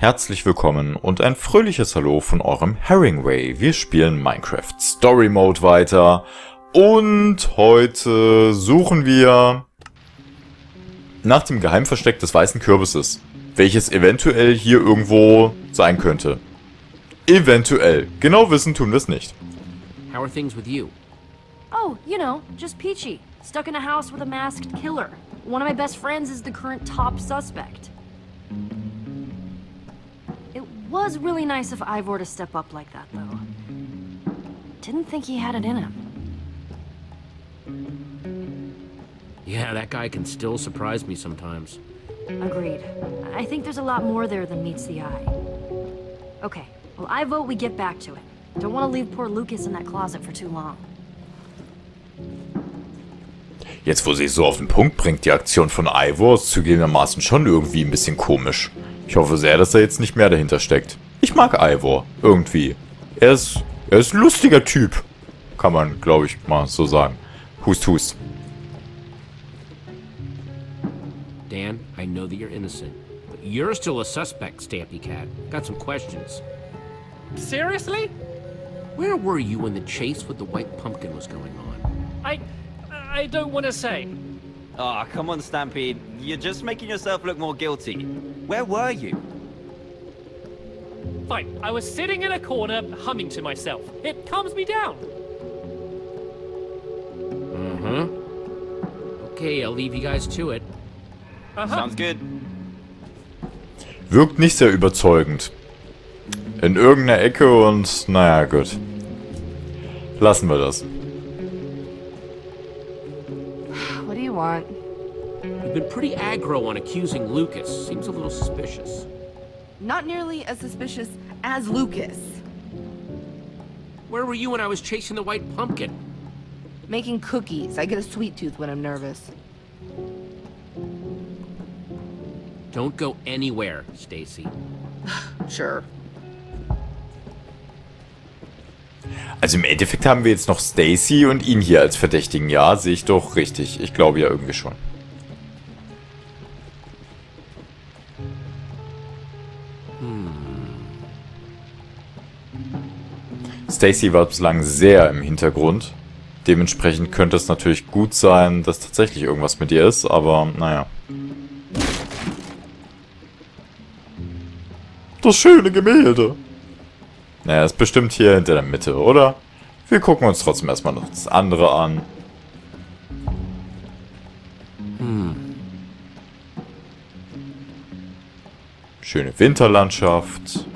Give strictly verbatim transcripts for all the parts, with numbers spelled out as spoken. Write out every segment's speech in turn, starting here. Herzlich willkommen und ein fröhliches Hallo von eurem Heringway. Wir spielen Minecraft Story Mode weiter und heute suchen wir nach dem Geheimversteck des weißen Kürbisses, welches eventuell hier irgendwo sein könnte. Eventuell. Genau wissen tun wir es nicht. How are things with you? Oh, you know, just peachy. Stuck in a house with a masked killer. One of my best friends is the current top suspect. Was really nice of Ivor to step up like that, though. Didn't think he had it in him. Yeah, that guy can still surprise me sometimes. Agreed. I think there's a lot more there than meets the eye. Okay, well, I vote we get back to it. Don't want to leave poor Lucas in that closet for too long. Jetzt, wo sie so auf den Punkt bringt, die Aktion von Ivor ist zugegebenermaßen schon irgendwie ein bisschen komisch. Ich hoffe sehr, dass da jetzt nicht mehr dahinter steckt. Ich mag Ivor. Irgendwie. Er ist, er ist ein lustiger Typ. Kann man, glaube ich, mal so sagen. Hust, hust. Dan, I know that you're innocent. But you're still a suspect, Stampy Cat. Got some questions. Seriously? Where were you when the chase with the white pumpkin was going on? I... I don't want to say. Ah, oh, come on, Stampy. You're just making yourself look more guilty. Where were you? Fine. I was sitting in a corner, humming to myself. It calms me down. Mm-hmm. Okay, I'll leave you guys to it. Uh-huh. Sounds good. Wirkt nicht sehr überzeugend. In irgendeiner Ecke und naja, gut. Lassen wir das. You've been pretty aggro on accusing Lucas. Seems a little suspicious. Not nearly as suspicious as Lucas. Where were you when I was chasing the white pumpkin? Making cookies. I get a sweet tooth when I'm nervous. Don't go anywhere, Stacy. Sure. Also im Endeffekt haben wir jetzt noch Stacy und ihn hier als Verdächtigen. Ja, sehe ich doch richtig. Ich glaube ja irgendwie schon. Hm. Stacy war bislang sehr im Hintergrund. Dementsprechend könnte es natürlich gut sein, dass tatsächlich irgendwas mit ihr ist, aber naja. Das schöne Gemälde. Naja, ist bestimmt hier hinter der Mitte, oder? Wir gucken uns trotzdem erstmal noch das andere an. Hm. Schöne Winterlandschaft.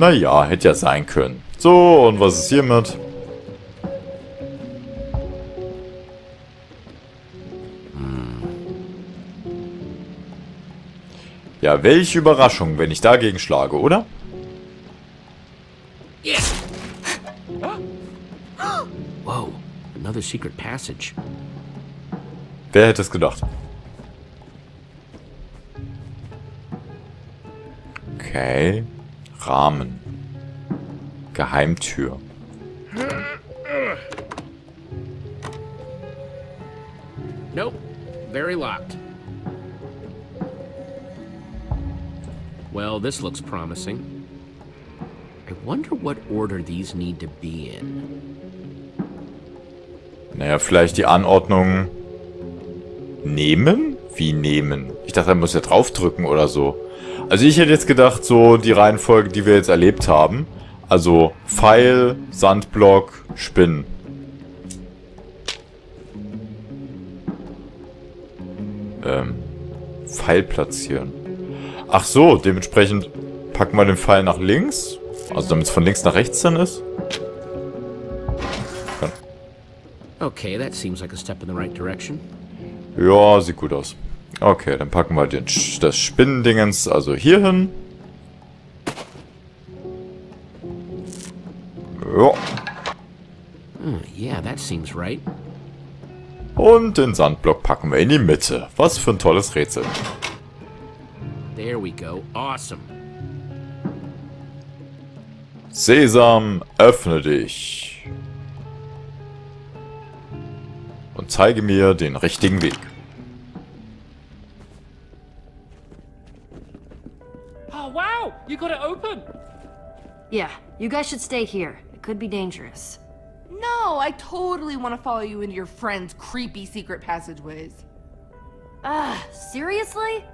Naja, hätte ja sein können. So, und was ist hiermit? Ja, welche Überraschung, wenn ich dagegen schlage, oder? Yeah. Wow, another secret passage. Wer hätte es gedacht? Okay. Rahmen. Geheimtür. Nope, very locked. Well, this looks promising. I wonder what order these need to be in. Naja, vielleicht die Anordnung nehmen? Wie nehmen? Ich dachte, man muss ja draufdrücken oder so. Also ich hätte jetzt gedacht, so die Reihenfolge, die wir jetzt erlebt haben. Also Pfeil, Sandblock, Spinnen. Ähm, Pfeil platzieren. Ach so, dementsprechend packen wir den Pfeil nach links. Also damit es von links nach rechts dann ist. Ja. Okay, that seems like a step in the right direction. Ja, sieht gut aus. Okay, dann packen wir den, das Spinnendingens also hier hin. Ja. Mm, yeah, that seems right. Und den Sandblock packen wir in die Mitte. Was für ein tolles Rätsel. There we go. Awesome. Sesam, öffne dich. Und zeige mir den richtigen Weg. You got it open! Yeah, you guys should stay here. It could be dangerous. No, I totally want to follow you into your friend's creepy secret passageways. Ugh, seriously?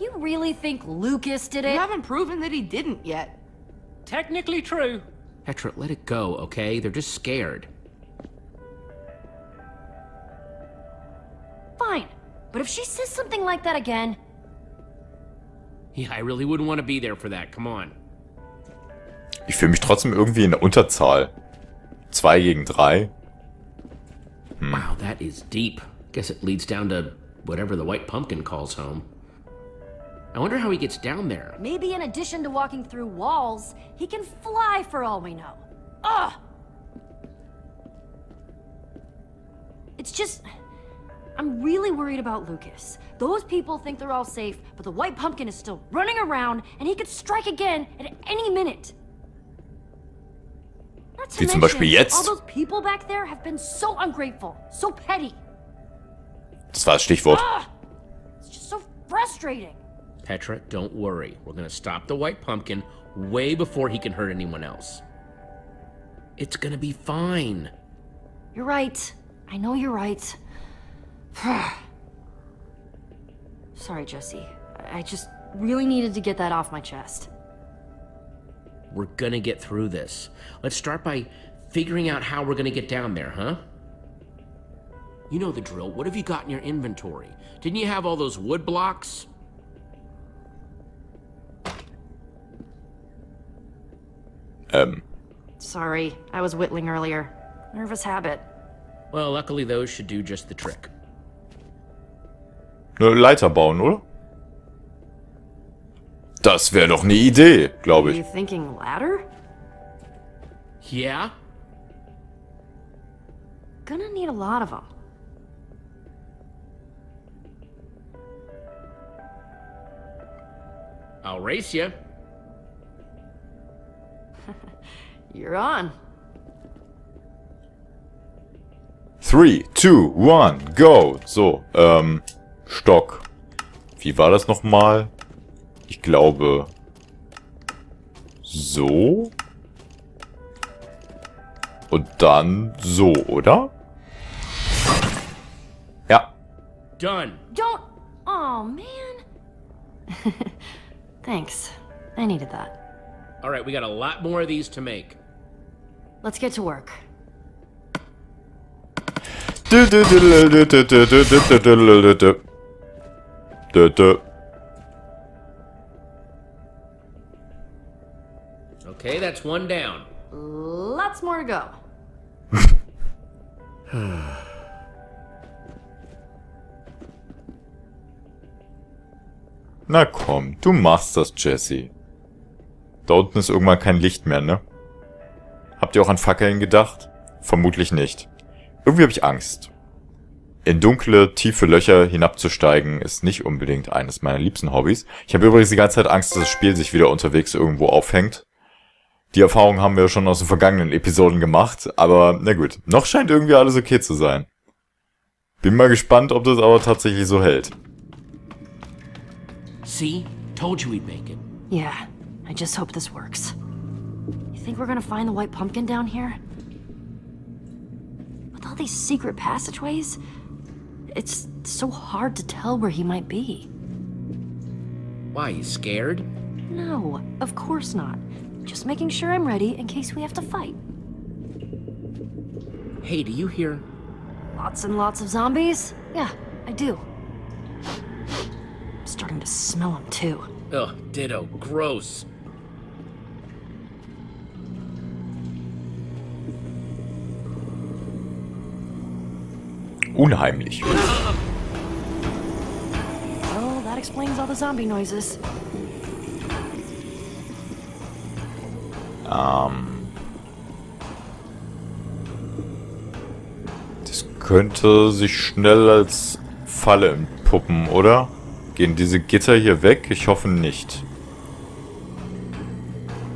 You really think Lucas did it? You haven't proven that he didn't yet. Technically true. Petra, let it go, okay? They're just scared. Fine, but if she says something like that again... Yeah, I really wouldn't want to be there for that, come on. Ich fühle mich trotzdem irgendwie in der Unterzahl. Zwei gegen drei. Hm. Wow, that is deep. Guess it leads down to whatever the white pumpkin calls home. I wonder how he gets down there. Maybe in addition to walking through walls, he can fly for all we know. Ugh! It's just... I'm really worried about Lucas. Those people think they're all safe, but the white pumpkin is still running around, and he could strike again at any minute. Not to mention, all those people back there have been so ungrateful, so petty. Das war das Stichwort. Ugh! It's just so frustrating. Petra, don't worry. We're gonna stop the white pumpkin way before he can hurt anyone else. It's gonna be fine. You're right. I know you're right. Sorry, Jesse. I just really needed to get that off my chest. We're gonna get through this. Let's start by figuring out how we're gonna get down there, huh? You know the drill. What have you got in your inventory? Didn't you have all those wood blocks? Um. Sorry, I was whittling earlier. Nervous habit. Well, luckily those should do just the trick. Eine Leiter bauen, oder? Das wäre doch eine Idee, glaube ich. Are you thinking ladder? Yeah. Gonna need a lot of them. I'll race you. You're on. Three, two, one, go. So, ähm, Stock. Wie war das nochmal? Ich glaube... So. Und dann so, oder? Ja. Done. Don't... Oh, man. Thanks. I needed that. All right, we got a lot more of these to make. Let's get to work. Okay, that's one down. Lots more to go. Na komm, du machst das, Jesse. Da unten ist irgendwann kein Licht mehr, ne? Habt ihr auch an Fackeln gedacht? Vermutlich nicht. Irgendwie habe ich Angst. In dunkle, tiefe Löcher hinabzusteigen ist nicht unbedingt eines meiner liebsten Hobbys. Ich habe übrigens die ganze Zeit Angst, dass das Spiel sich wieder unterwegs irgendwo aufhängt. Die Erfahrung haben wir schon aus den vergangenen Episoden gemacht, aber na gut. Noch scheint irgendwie alles okay zu sein. Bin mal gespannt, ob das aber tatsächlich so hält. See? Told you we'd make it. Yeah, I just hope this works. You think we're gonna find the white pumpkin down here? With all these secret passageways, it's so hard to tell where he might be. Why, you scared? No, of course not. Just making sure I'm ready in case we have to fight. Hey, do you hear? Lots and lots of zombies? Yeah, I do. I'm starting to smell them too. Ugh, ditto. Gross. Unheimlich. Well, that explains all the zombie noises. Ähm. Das könnte sich schnell als Falle entpuppen, oder? Gehen diese Gitter hier weg? Ich hoffe nicht.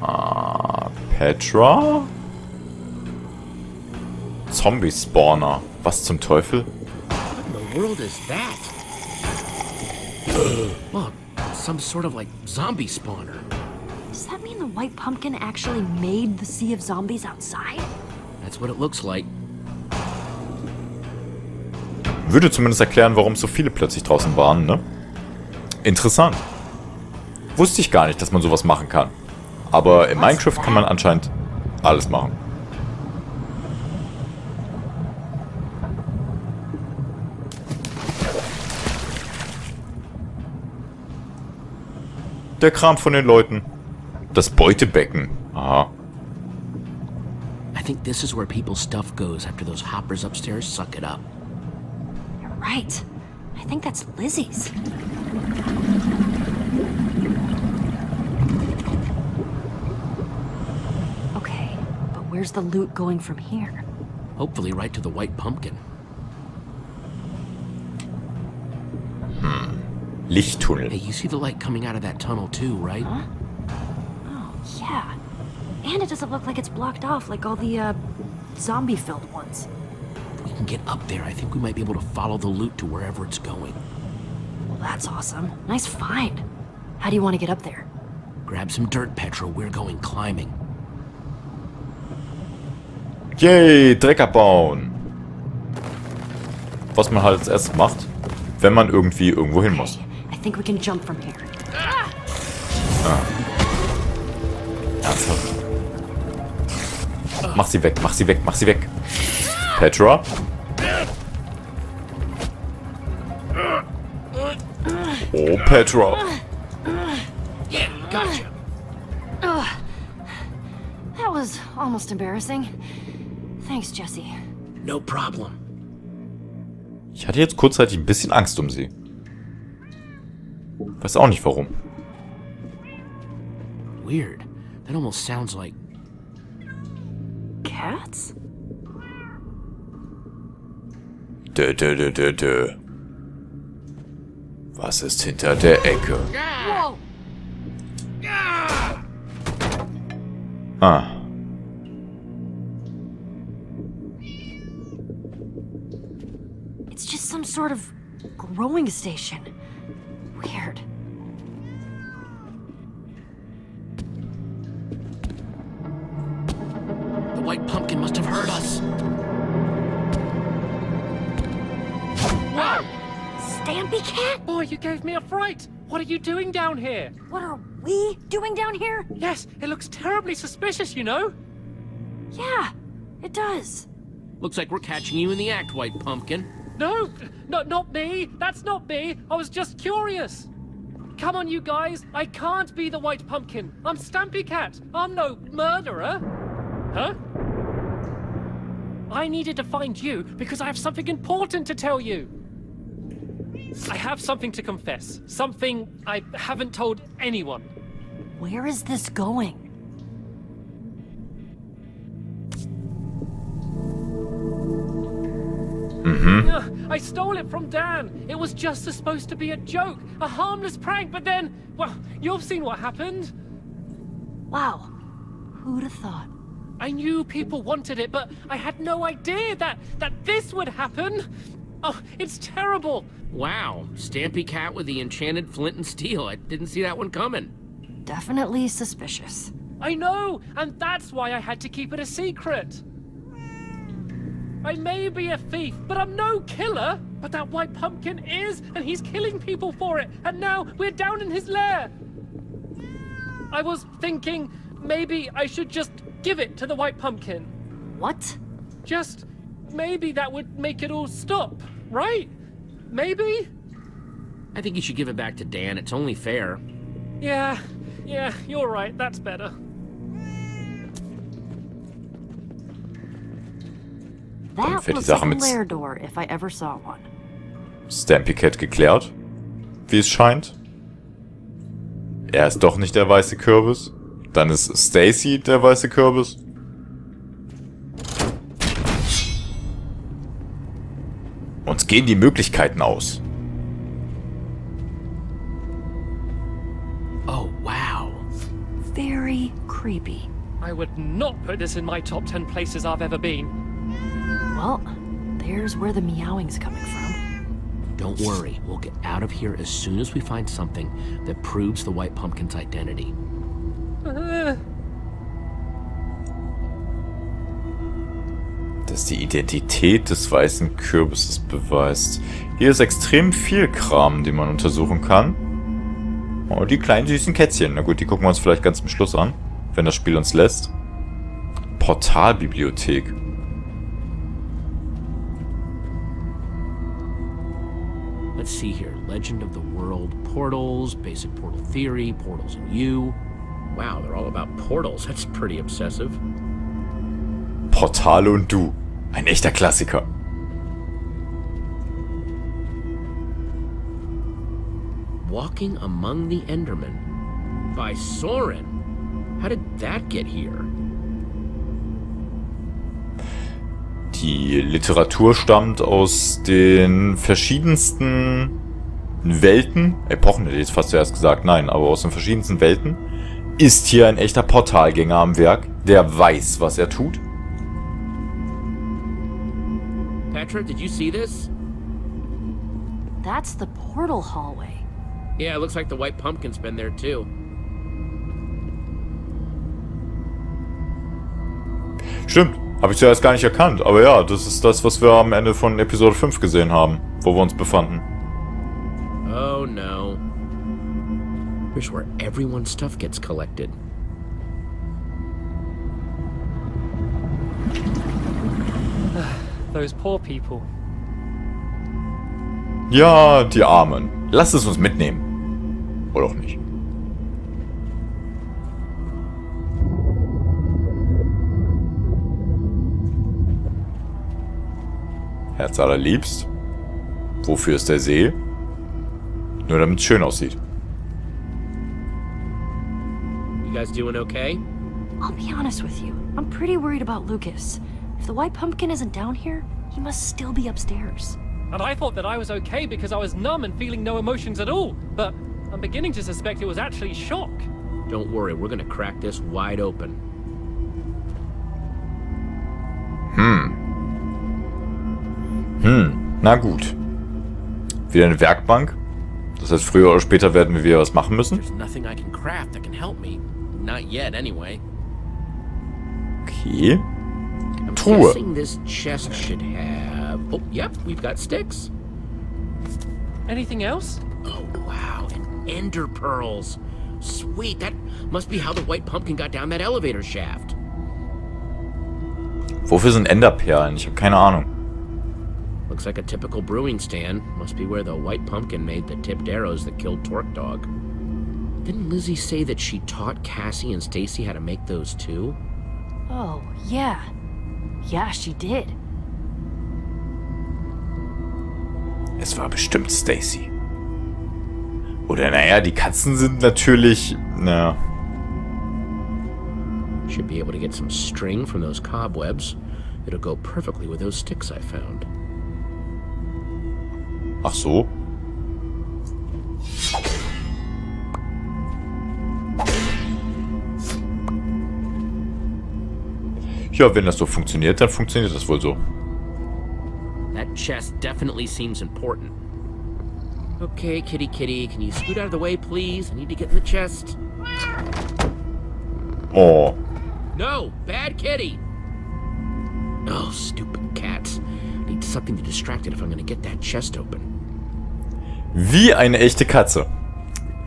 Ah, Petra? Zombie-Spawner. Was zum Teufel? What in the world is that? Well, some sort of like zombie spawner. Does that mean the white pumpkin actually made the sea of zombies outside? That's what it looks like. Würde zumindest erklären, warum so viele plötzlich draußen waren, ne? Interessant. Wusste ich gar nicht, dass man sowas machen kann. Aber in Minecraft kann man anscheinend alles machen. Der Kram von den Leuten. Das Beutebecken. Aha. I think this is where people's stuff goes after those hoppers upstairs suck it up. You're right. I think that's Lizzie's. Okay, but where's the loot going from here? Hopefully right to the white pumpkin. Lichttunnel. Hey, you see the light coming out of that tunnel too, right? Huh? Oh, yeah. And it doesn't look like it's blocked off like all the uh, zombie-filled ones. If we can get up there, I think we might be able to follow the loot to wherever it's going. Well, that's awesome. Nice find. How do you want to get up there? Grab some dirt, Petra. We're going climbing. Yay, Dreck abbauen. Was man halt als erstes macht, wenn man irgendwie irgendwo hin muss. I think we can jump from here. Ah. Ernsthaft. Mach sie weg, mach sie weg, mach sie weg. Petra? Oh, Petra. Yeah, gotcha. Oh, that was almost embarrassing. Thanks, Jesse. No problem. Ich hatte jetzt kurzzeitig ein bisschen Angst um sie. Weiß auch nicht warum. Weird. That almost sounds like cats. Dö, dö, dö, dö, dö. Was ist hinter der Ecke? Ah. It's just some sort of growing station. Weird. The white pumpkin must have heard us. Whoa! Stampy Cat? Boy, you gave me a fright. What are you doing down here? What are we doing down here? Yes, it looks terribly suspicious, you know. Yeah, it does. Looks like we're catching you in the act, white pumpkin. No, no, not me. That's not me. I was just curious. Come on, you guys. I can't be the white pumpkin. I'm Stampy Cat. I'm no murderer. Huh? I needed to find you because I have something important to tell you. I have something to confess. Something I haven't told anyone. Where is this going? Mm-hmm. I stole it from Dan. It was just supposed to be a joke, a harmless prank, but then, well, you've seen what happened. Wow. Who'd have thought? I knew people wanted it, but I had no idea that, that this would happen. Oh, it's terrible. Wow. Stampy Cat with the enchanted flint and steel. I didn't see that one coming. Definitely suspicious. I know, and that's why I had to keep it a secret. I may be a thief, but I'm no killer. But that white pumpkin is, and he's killing people for it. And now we're down in his lair. I was thinking maybe I should just give it to the white pumpkin. What? Just maybe that would make it all stop, right? Maybe? I think you should give it back to Dan. It's only fair. Yeah, yeah, you're right. That's better. Dann fährt die Sache mit Stampy Cat geklärt, wie es scheint. Er ist doch nicht der weiße Kürbis. Dann ist Stacy der weiße Kürbis. Uns gehen die Möglichkeiten aus. Oh wow. Very creepy. I would not put this in my top ten places I've ever been. Well, there's where the meowing's coming from. Don't worry, we'll get out of here as soon as we find something that proves the white pumpkin's identity. Das die Identität des weißen Kürbisses beweist. Hier ist extrem viel Kram, den man untersuchen kann. Oh, die kleinen süßen Kätzchen. Na gut, die gucken wir uns vielleicht ganz zum Schluss an, wenn das Spiel uns lässt. Portalbibliothek. Let's see here. Legend of the World Portals, Basic Portal Theory, Portals in You. Wow, they're all about portals. That's pretty obsessive. Portale und Du. Ein echter Klassiker. Walking Among the Endermen by Soren. How did that get here? Die Literatur stammt aus den verschiedensten Welten. Epochen hätte ich jetzt fast zuerst gesagt, nein, aber aus den verschiedensten Welten. Ist hier ein echter Portalgänger am Werk, der weiß, was er tut. Petra, did you see this? That's the portal hallway. Yeah, it looks like the white pumpkin's been there too. Stimmt. Habe ich zuerst gar nicht erkannt, aber ja, das ist das, was wir am Ende von Episode fünf gesehen haben, wo wir uns befanden. Oh no. Here's where everyone's stuff gets collected. Those poor people. Ja, die Armen. Lasst es uns mitnehmen. Oder auch nicht. Herz allerliebst. Wofür ist der See? Nur damit es schön aussieht. You guys doing okay? I'll be honest with you. I'm pretty worried about Lucas. If the white pumpkin isn't down here, he must still be upstairs. And I thought that I was okay because I was numb and feeling no emotions at all. But I'm beginning to suspect it was actually shock. Don't worry, we're gonna crack this wide open. Hm. Hm, na gut. Wieder eine Werkbank. Das heißt, früher oder später werden wir wieder was machen müssen. Okay. Truhe. Anything else? Oh wow, and Ender Pearls. Sweet, that must be how the white pumpkin got down that elevator shaft. Wofür sind Enderperlen? Ich habe keine Ahnung. Looks like a typical brewing stand. Must be where the white pumpkin made the tipped arrows that killed Torque Dog. Didn't Lizzie say that she taught Cassie and Stacy how to make those too? Oh, yeah. Yeah, she did. Es war bestimmt Stacy. Oder naja, die Katzen sind natürlich, naja. Should be able to get some string from those cobwebs. It'll go perfectly with those sticks I found. Ach so. Ja, wenn das so funktioniert, dann funktioniert das wohl so. That chest definitely seems important. Okay, kitty kitty, can you scoot out of the way, please? I need to get in the chest. Oh. No, bad kitty. Oh, stupid cats. Need something to distract it if I'm gonna get that chest open. Wie eine echte Katze.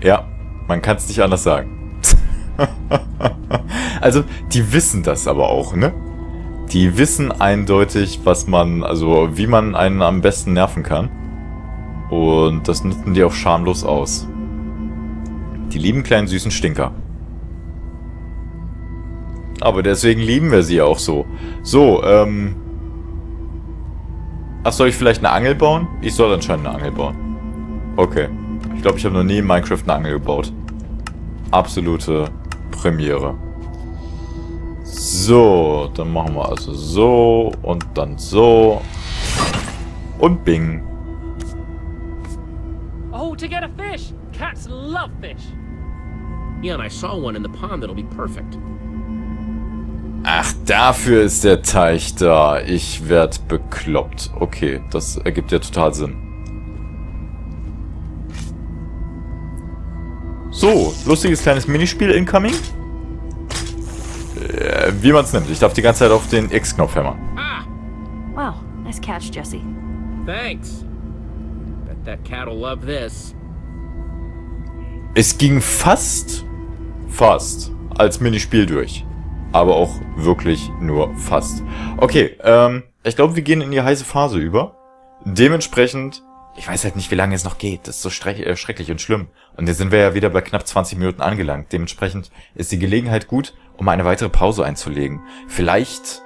Ja, man kann es nicht anders sagen. Also, die wissen das aber auch, ne? Die wissen eindeutig, was man, also wie man einen am besten nerven kann. Und das nutzen die auch schamlos aus. Die lieben kleinen süßen Stinker. Aber deswegen lieben wir sie auch so. So, ähm... Ach, soll ich vielleicht eine Angel bauen? Ich soll anscheinend eine Angel bauen. Okay. Ich glaube, ich habe noch nie in Minecraft eine Angel gebaut. Absolute Premiere. So, dann machen wir also so und dann so. Und bing. Oh, to get a fish. Cats love fish. Yeah, and I saw one in the pond that'll be perfect. Ach, dafür ist der Teich da. Ich werd bekloppt. Okay, das ergibt ja total Sinn. So, lustiges kleines Minispiel incoming. wie man es nimmt. Ich darf die ganze Zeit auf den X-Knopf hämmern. Ah. Wow, nice catch, Jesse. Thanks. Bet that cat'll love this. Es ging fast, fast als Minispiel durch. Aber auch wirklich nur fast. Okay, ähm, ich glaube, wir gehen in die heiße Phase über. Dementsprechend, ich weiß halt nicht, wie lange es noch geht. Das ist so schrecklich und schlimm. Und jetzt sind wir ja wieder bei knapp zwanzig Minuten angelangt. Dementsprechend ist die Gelegenheit gut, um eine weitere Pause einzulegen. Vielleicht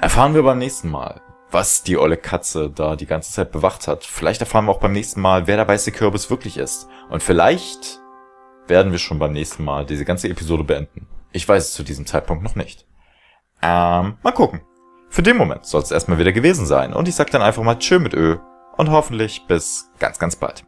erfahren wir beim nächsten Mal, was die olle Katze da die ganze Zeit bewacht hat. Vielleicht erfahren wir auch beim nächsten Mal, wer der weiße Kürbis wirklich ist. Und vielleicht werden wir schon beim nächsten Mal diese ganze Episode beenden. Ich weiß es zu diesem Zeitpunkt noch nicht. Ähm, mal gucken. Für den Moment soll es erstmal wieder gewesen sein. Und ich sag dann einfach mal tschö mit Ö. Und hoffentlich bis ganz, ganz bald.